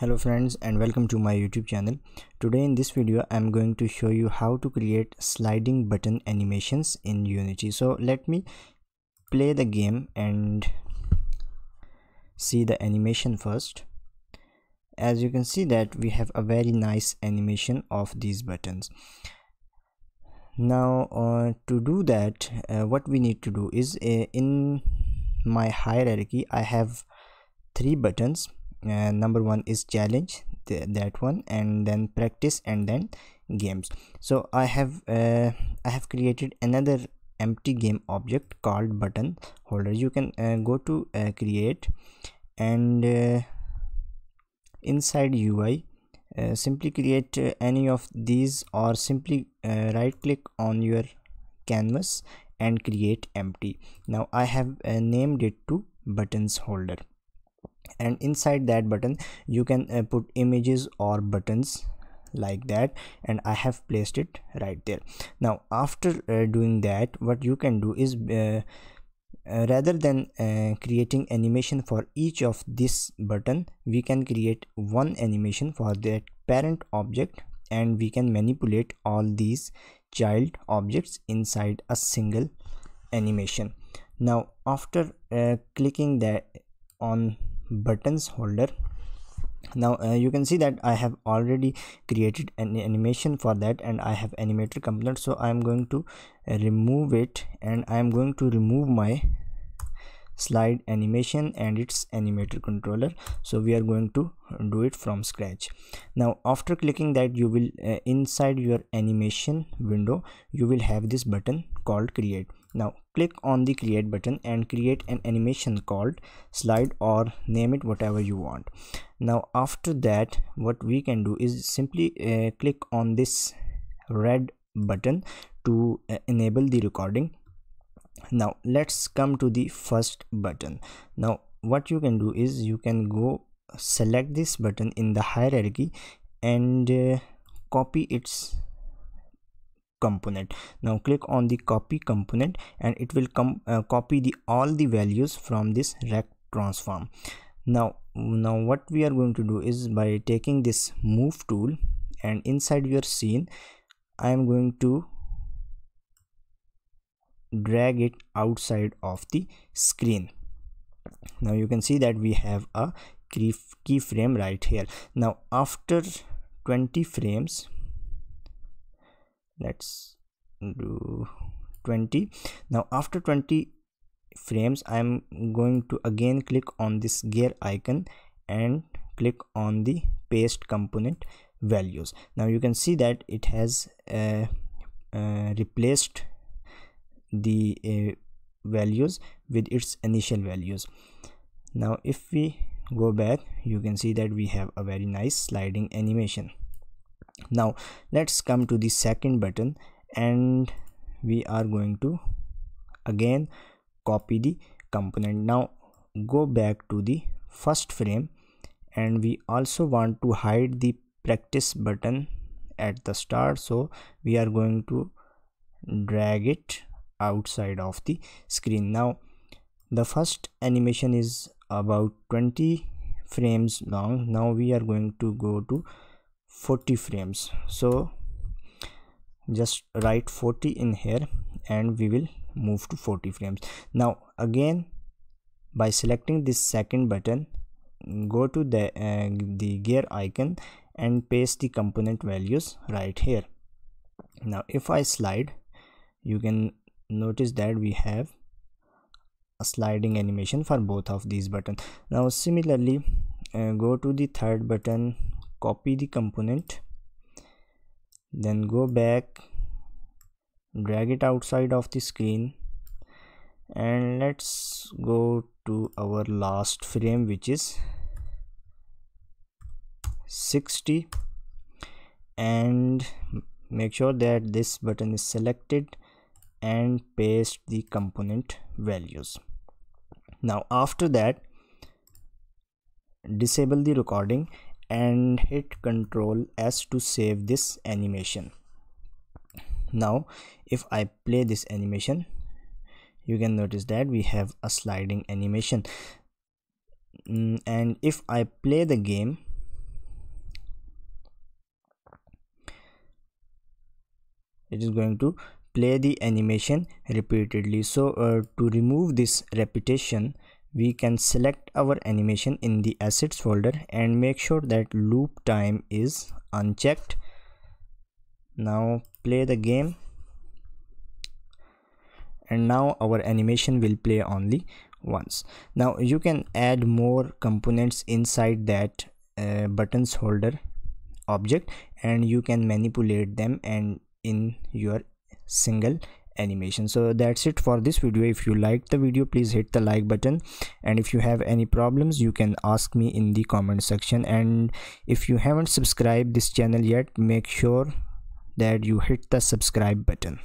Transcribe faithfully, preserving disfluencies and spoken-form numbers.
Hello friends, and welcome to my YouTube channel. Today in this video I'm going to show you how to create sliding button animations in Unity. So let me play the game and see the animation first. As you can see that we have a very nice animation of these buttons. Now uh, to do that, uh, what we need to do is uh, in my hierarchy I have three buttons. Uh, number one is challenge, th that one, and then practice, and then games. So I have uh, I have created another empty game object called button holder. You can uh, go to uh, create, and uh, inside U I uh, simply create uh, any of these, or simply uh, right click on your canvas and create empty. Now I have uh, named it to buttons holder, and inside that button you can uh, put images or buttons like that, and I have placed it right there. Now after uh, doing that, what you can do is uh, uh, rather than uh, creating animation for each of this button, we can create one animation for that parent object, and we can manipulate all these child objects inside a single animation. Now after uh, clicking that on buttons holder, now uh, you can see that I have already created an animation for that, and I have animator component. So I am going to remove it, and I am going to remove my slide animation and its animator controller. So we are going to do it from scratch. Now after clicking that, you will uh, inside your animation window you will have this button called create. Now click on the create button and create an animation called slide, or name it whatever you want. Now after that, what we can do is simply uh, click on this red button to uh, enable the recording. Now let's come to the first button. Now what you can do is you can go select this button in the hierarchy and uh, copy its component. Now click on the copy component, and it will come uh, copy the all the values from this rect transform. Now now what we are going to do is, by taking this move tool, and inside your scene I am going to drag it outside of the screen. Now you can see that we have a keyframe right here. Now after twenty frames, let's do twenty. Now after twenty frames, I am going to again click on this gear icon and click on the paste component values. Now you can see that it has uh, uh, replaced the uh, values with its initial values. Now if we go back, you can see that we have a very nice sliding animation. Now let's come to the second button, and we are going to again copy the component. Now go back to the first frame, and we also want to hide the practice button at the start, so we are going to drag it outside of the screen. Now the first animation is about twenty frames long. Now we are going to go to forty frames, so just write forty in here, and we will move to forty frames. Now again, by selecting this second button, go to the uh, the gear icon and paste the component values right here. Now if I slide, you can notice that we have a sliding animation for both of these buttons. Now similarly, uh, go to the third button, copy the component, then go back, drag it outside of the screen, and let's go to our last frame, which is sixty, and make sure that this button is selected and paste the component values. Now after that, disable the recording and hit Control S to save this animation. Now if I play this animation, you can notice that we have a sliding animation, and if I play the game, it is going to play the animation repeatedly. So uh, to remove this repetition, we can select our animation in the assets folder and make sure that loop time is unchecked. Now play the game, and now our animation will play only once. Now you can add more components inside that uh, buttons holder object, and you can manipulate them and in your single animation. So that's it for this video. If you liked the video, please hit the like button, and if you have any problems, you can ask me in the comment section. And if you haven't subscribed this channel yet, make sure that you hit the subscribe button.